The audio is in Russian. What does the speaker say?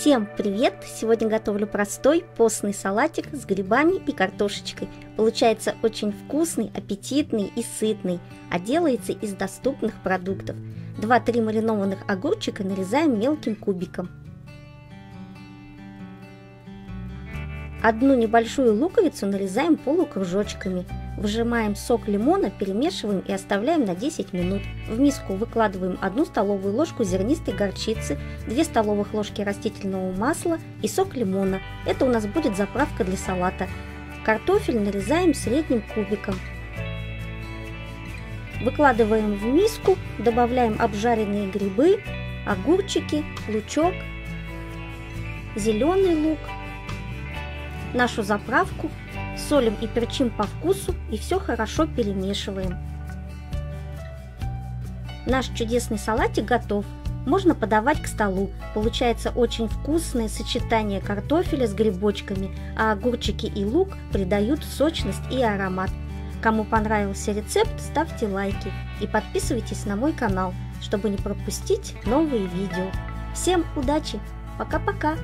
Всем привет! Сегодня готовлю простой постный салатик с грибами и картошечкой. Получается очень вкусный, аппетитный и сытный, а делается из доступных продуктов. 2-3 маринованных огурчика нарезаем мелким кубиком. Одну небольшую луковицу нарезаем полукружочками. Выжимаем сок лимона, перемешиваем и оставляем на 10 минут. В миску выкладываем 1 столовую ложку зернистой горчицы, 2 столовых ложки растительного масла и сок лимона. Это у нас будет заправка для салата. Картофель нарезаем средним кубиком. Выкладываем в миску, добавляем обжаренные грибы, огурчики, лучок, зеленый лук, нашу заправку. Солим и перчим по вкусу и все хорошо перемешиваем. Наш чудесный салатик готов. Можно подавать к столу. Получается очень вкусное сочетание картофеля с грибочками, а огурчики и лук придают сочность и аромат. Кому понравился рецепт, ставьте лайки и подписывайтесь на мой канал, чтобы не пропустить новые видео. Всем удачи! Пока-пока!